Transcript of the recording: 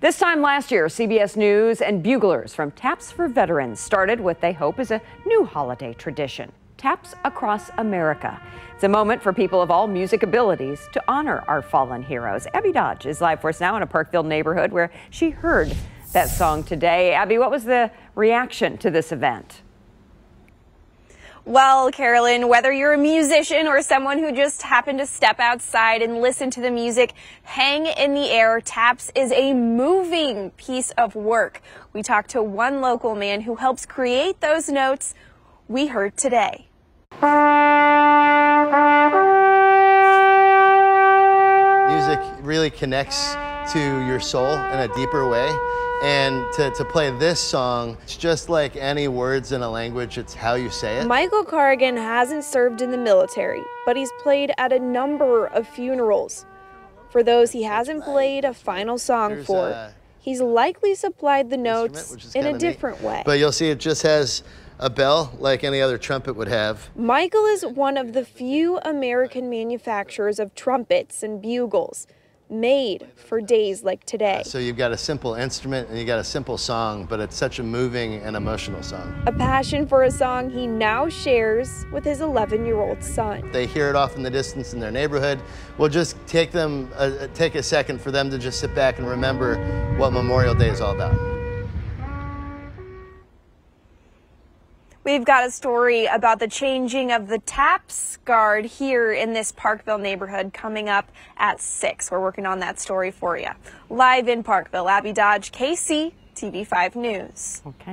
This time last year, CBS News and buglers from Taps for Veterans started what they hope is a new holiday tradition, Taps Across America. It's a moment for people of all music abilities to honor our fallen heroes. Abby Dodge is live for us now in a Parkville neighborhood where she heard that song today. Abby, what was the reaction to this event? Well, Carolyn, whether you're a musician or someone who just happened to step outside and listen to the music, hang in the air, Taps is a moving piece of work. We talked to one local man who helps create those notes we heard today. Music really connects to your soul in a deeper way. And to play this song, it's just like any words in a language, it's how you say it. Michael Carrigan hasn't served in the military, but he's played at a number of funerals. For those he hasn't played a final song he's likely supplied the notes in a different way. But you'll see it just has a bell like any other trumpet would have. Michael is one of the few American manufacturers of trumpets and bugles, made for days like today. So you've got a simple instrument and you got a simple song, but it's such a moving and emotional song. A passion for a song he now shares with his 11-year-old son. They hear it off in the distance in their neighborhood. We'll just take them, take a second for them to just sit back and remember what Memorial Day is all about. We've got a story about the changing of the Taps guard here in this Parkville neighborhood coming up at 6. We're working on that story for you. Live in Parkville, Abby Dodge, KCTV5 News. Okay.